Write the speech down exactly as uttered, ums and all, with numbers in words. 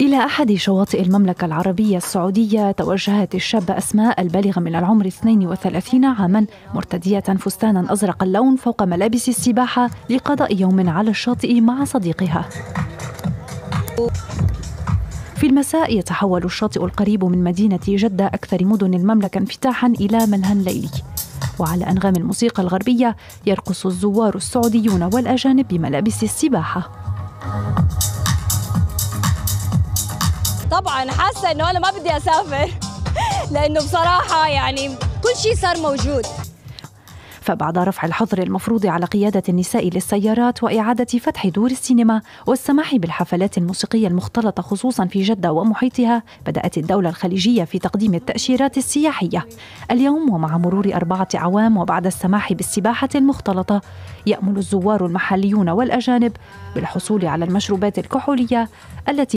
إلى أحد شواطئ المملكة العربية السعودية توجهت الشابة أسماء البالغة من العمر اثنين وثلاثين عاما مرتدية فستانا أزرق اللون فوق ملابس السباحة لقضاء يوم على الشاطئ مع صديقها. في المساء يتحول الشاطئ القريب من مدينة جدة أكثر مدن المملكة انفتاحا إلى ملهى ليلي، وعلى أنغام الموسيقى الغربية يرقص الزوار السعوديون والأجانب بملابس السباحة. طبعا حاسه انه انا ما بدي اسافر لانه بصراحه يعني كل شيء صار موجود. فبعد رفع الحظر المفروض على قياده النساء للسيارات واعاده فتح دور السينما والسماح بالحفلات الموسيقيه المختلطه خصوصا في جده ومحيطها، بدات الدوله الخليجيه في تقديم التاشيرات السياحيه. اليوم ومع مرور اربعه اعوام وبعد السماح بالسباحه المختلطه، يامل الزوار المحليون والاجانب بالحصول على المشروبات الكحوليه التي